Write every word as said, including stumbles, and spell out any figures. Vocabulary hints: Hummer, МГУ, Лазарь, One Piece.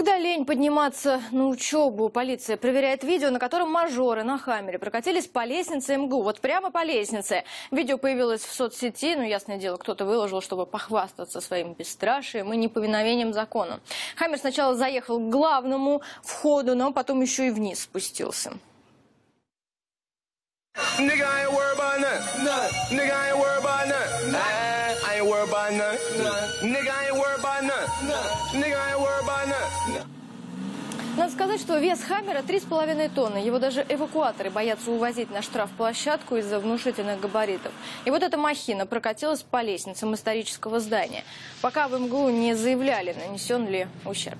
Когда лень подниматься на учебу, полиция проверяет видео, на котором мажоры на «Хаммере» прокатились по лестнице эм гэ у. Вот прямо по лестнице. Видео появилось в соцсети, но, ясное дело, кто-то выложил, чтобы похвастаться своим бесстрашием и неповиновением закону. «Хаммер» сначала заехал к главному входу, но потом еще и вниз спустился. Надо сказать, что вес «Хаммера» три с половиной тонны. Его даже эвакуаторы боятся увозить на штрафплощадку из-за внушительных габаритов. И вот эта махина прокатилась по лестницам исторического здания. Пока в эм гэ у не заявляли, нанесен ли ущерб.